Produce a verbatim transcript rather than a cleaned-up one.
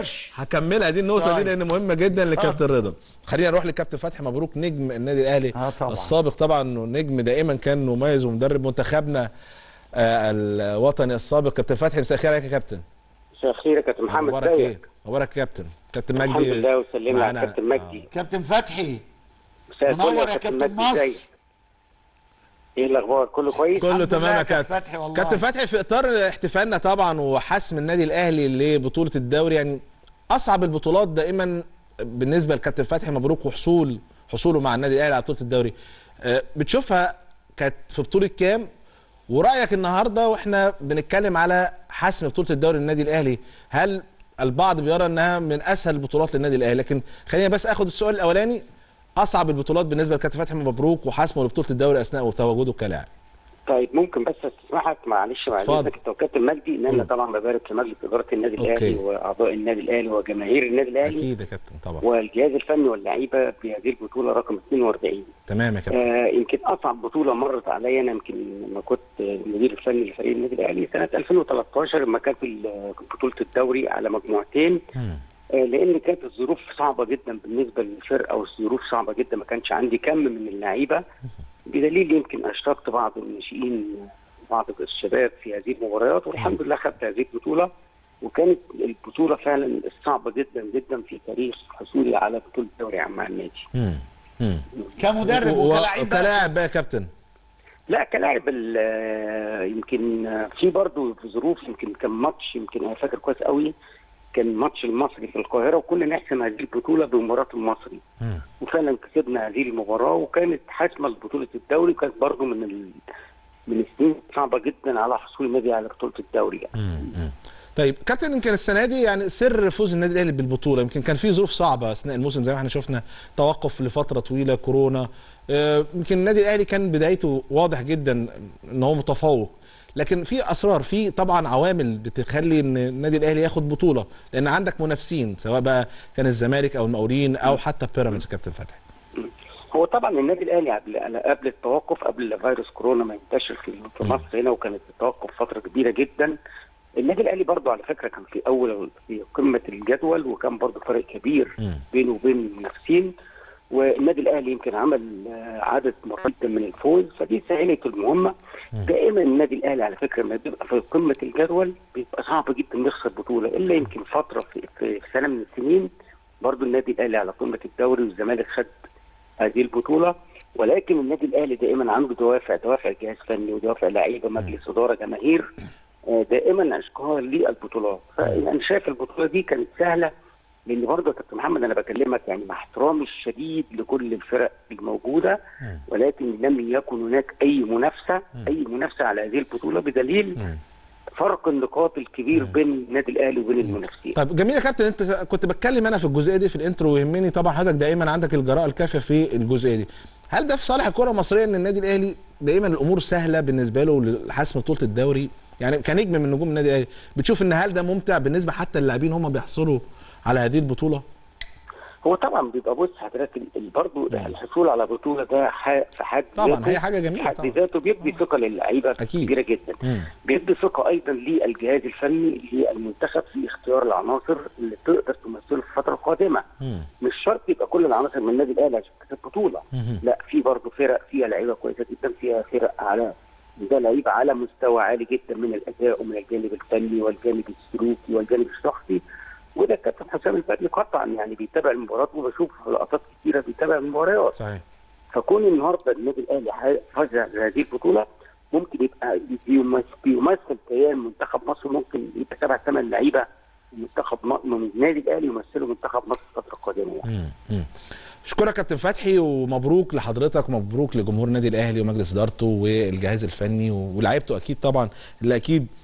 قرش. هكملها دي النقطه دي لان مهمه جدا لكابتن رضا. خلينا نروح لكابتن فتحي مبروك نجم النادي الاهلي آه طبعًا. السابق طبعا، نجم دائما كان مميز ومدرب منتخبنا آه الوطني السابق. كابتن فتحي مساء الخير عليك يا كابتن. مساء الخير يا كابتن محمد. مبارك ايه مبارك كابتن. كابتن مجدي الحمد لله وسلم على كابتن مجدي. كابتن فتحي منور يا كابتن مصر. ايه الاخبار؟ كله كويس؟ كله تمام يا كابتن فتحي. والله كابتن فتحي في اطار احتفالنا طبعا وحسم النادي الاهلي لبطوله الدوري، يعني اصعب البطولات دائما بالنسبه لكابتن فتحي مبروك، وحصول حصوله مع النادي الاهلي على بطوله الدوري بتشوفها كانت في بطوله كام؟ ورايك النهارده واحنا بنتكلم على حسم بطوله الدوري للنادي الاهلي، هل البعض بيرى انها من اسهل البطولات للنادي الاهلي؟ لكن خلينا بس اخد السؤال الاولاني، اصعب البطولات بالنسبه لكابتن فتحي مبروك وحسمه لبطوله الدوري اثناء تواجده كلاعب. طيب ممكن بس استسمحك معلش معلش انت وكابتن مجدي ان انا طبعا ببارك لمجلس اداره النادي الاهلي واعضاء النادي الاهلي وجماهير النادي الاهلي. اكيد يا كابتن طبعا. والجهاز الفني واللعيبه بهذه البطوله رقم اثنين وأربعين. تمام يا كابتن. آه يمكن اصعب بطوله مرت عليا انا، يمكن لما كنت المدير الفني لفريق النادي الاهلي سنه ألفين وثلاثطاشر لما كان في بطوله الدوري على مجموعتين. مم. لان كانت الظروف صعبه جدا بالنسبه للفرقه والظروف صعبه جدا، ما كانش عندي كم من اللعيبه، بدليل يمكن اشركت بعض الناشئين بعض الشباب في هذه المباريات، والحمد لله خدت هذه البطوله. وكانت البطوله فعلا صعبه جدا جدا في تاريخ حصولي على بطوله الدوري مع النادي. كمدرب وكلاعب كلاعب بقى يا كابتن؟ لا كلاعب يمكن في برضه في ظروف، يمكن كان ماتش يمكن انا فاكر كويس قوي، كان ماتش المصري في القاهره وكنا نحسم هذه البطوله بمباراه المصري. م. وفعلا كسبنا هذه المباراه وكانت حاسمه لبطوله الدوري، وكانت برضه من ال... من السنين صعبه جدا على حصول النادي على بطوله الدوري يعني. م. طيب كابتن، يمكن السنه دي يعني سر فوز النادي الاهلي بالبطوله يمكن كان في ظروف صعبه اثناء الموسم زي ما احنا شفنا، توقف لفتره طويله، كورونا، يمكن النادي الاهلي كان بدايته واضح جدا ان هو متفوق، لكن في اسرار، في طبعا عوامل بتخلي ان النادي الاهلي ياخد بطوله، لان عندك منافسين سواء بقى كان الزمالك او المقاولين او حتى بيراميدز. كابتن فتحي، هو طبعا النادي الاهلي قبل قبل التوقف، قبل فيروس كورونا ما ينتشر في مصر هنا، وكانت التوقف فتره كبيره جدا، النادي الاهلي برضه على فكره كان في اول في قمه الجدول، وكان برضه فرق كبير بينه وبين المنافسين، والنادي الاهلي يمكن عمل عدد مرات من الفوز، فدي سهلت المهمه. دائما النادي الاهلي على فكره لما بيبقى في قمه الجدول بيبقى صعب جدا يخسر بطوله، الا يمكن فتره في سنه من السنين برضو النادي الاهلي على قمه الدوري والزمالك خد هذه البطوله، ولكن النادي الاهلي دائما عنده دوافع، دوافع جهاز فني ودوافع لعيبه مجلس اداره جماهير، دائما اشكار للبطولات. فانا شايف البطوله دي كانت سهله، لان برضه يا كابتن محمد انا بكلمك يعني مع احترامي الشديد لكل الفرق الموجوده، ولكن لم يكن هناك اي منافسه اي منافسه على هذه البطوله، بدليل فرق النقاط الكبير بين النادي الاهلي وبين المنافسين. طب جميل يا كابتن، انت كنت بتكلم انا في الجزئيه دي في الانترو، ويهمني طبعا حضرتك دائما عندك الجراءه الكافيه في الجزئيه دي، هل ده في صالح الكره المصريه ان النادي الاهلي دائما الامور سهله بالنسبه له لحسم بطوله الدوري؟ يعني كنجم من نجوم النادي الاهلي بتشوف ان هل ده ممتع بالنسبه حتى للاعبين هم بيحصلوا على هذه البطوله؟ هو طبعا بيبقى بص حضرتك برضه الحصول على بطوله ده في حد طبعا هي حاجه جميله، حد ذاته بيدي ثقه للعيبه كبيره جدا، مم. بيدي ثقه ايضا للجهاز الفني للمنتخب في اختيار العناصر اللي تقدر تمثله في الفتره القادمه. مم. مش شرط يبقى كل العناصر من النادي الاهلي عشان تكسب بطوله، لا في برضه فرق فيها لعيبه كويسه جدا، فيها فرق على ده لعيبه على مستوى عالي جدا من الاداء ومن الجانب الفني والجانب السلوكي والجانب الشخصي، وده الكابتن حسام البدري قطعا يعني بيتابع المباريات وبشوف لقطات كتيره بيتابع المباريات. صحيح. فكون النهارده النادي الاهلي فاز بهذه البطوله ممكن يبقى بيمثل كيان منتخب مصر، ممكن يبقى سبع ثمان لعيبه منتخب من النادي الاهلي يمثلوا منتخب مصر الفتره القادمه. امم اشكرك كابتن فتحي ومبروك لحضرتك، مبروك لجمهور النادي الاهلي ومجلس ادارته والجهاز الفني ولاعيبته اكيد طبعا، اللي اكيد